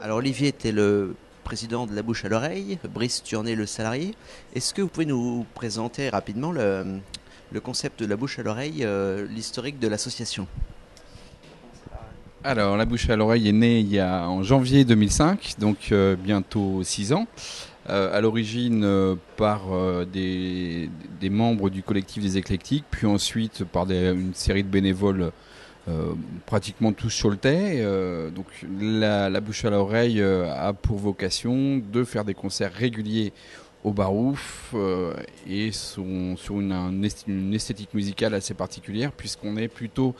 Alors Olivier était le président de La Bouche à l'Oreille, Brice Turnet le salarié. Est-ce que vous pouvez nous présenter rapidement le concept de La Bouche à l'Oreille, l'historique de l'association ? Alors La Bouche à l'Oreille est née en janvier 2005, donc bientôt 6 ans. À l'origine par des membres du collectif des éclectiques, puis ensuite par une série de bénévoles pratiquement tous choletais. Donc la Bouche à l'Oreille a pour vocation de faire des concerts réguliers au Bar Ouf et sur une esthétique musicale assez particulière, puisqu'on est plutôt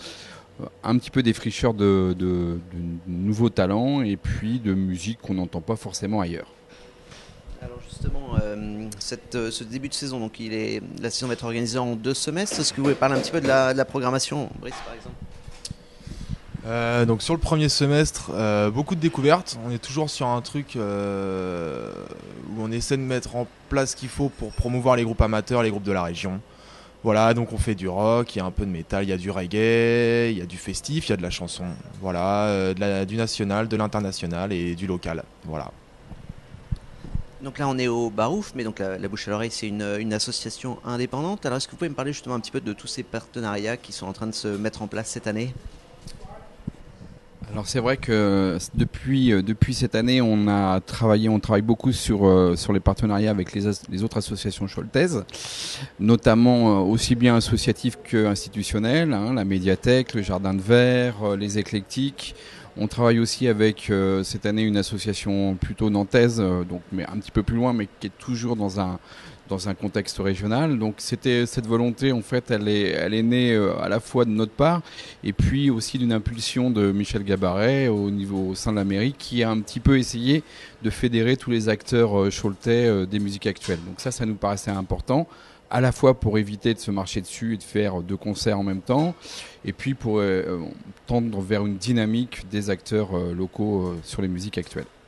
un petit peu des fricheurs de nouveaux talents et puis de musique qu'on n'entend pas forcément ailleurs. Alors justement, ce début de saison, donc la saison va être organisée en 2 semestres. Est-ce que vous pouvez parler un petit peu de la programmation, Brice, par exemple ? Donc sur le premier semestre, beaucoup de découvertes. On est toujours sur un truc où on essaie de mettre en place ce qu'il faut pour promouvoir les groupes amateurs, les groupes de la région. Voilà, donc on fait du rock, il y a un peu de métal, il y a du reggae, il y a du festif, il y a de la chanson. Voilà, du national, de l'international et du local. Voilà. Donc là on est au Bar Ouf, mais donc la Bouche à l'Oreille c'est une association indépendante. Alors est-ce que vous pouvez me parler justement un petit peu de tous ces partenariats qui sont en train de se mettre en place cette année ? Alors c'est vrai que depuis cette année, on travaille beaucoup sur les partenariats avec les autres associations choletaises, notamment aussi bien associatives qu'institutionnelles, hein, la Médiathèque, le Jardin de Verre, les éclectiques. On travaille aussi avec cette année une association plutôt nantaise, donc mais un petit peu plus loin, mais qui est toujours dans un contexte régional. Donc c'était cette volonté, en fait, elle est née à la fois de notre part et puis aussi d'une impulsion de Michel Gabaret au sein de la mairie, qui a un petit peu essayé de fédérer tous les acteurs choletais des musiques actuelles. Donc ça nous paraissait important, à la fois pour éviter de se marcher dessus et de faire 2 concerts en même temps, et puis pour tendre vers une dynamique des acteurs locaux sur les musiques actuelles.